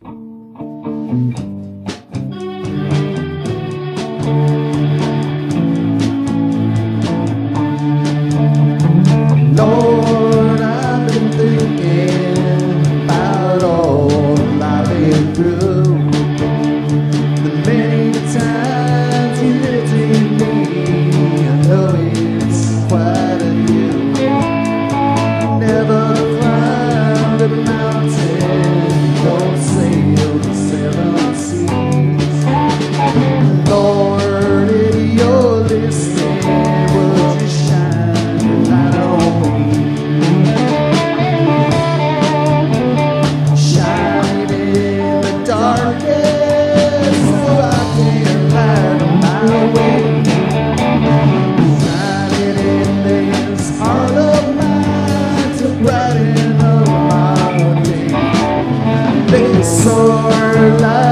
Lord, I've been thinking about all I've been through, the many times you did me. I know it's quite a view. Never climbed a mountain, don't sail the 7 seas. Lord, if you're listening, would you shine your light on me? Shine in the darkness so I can find my way. Shining in this heart of mine to brighten up my day. Make it soar like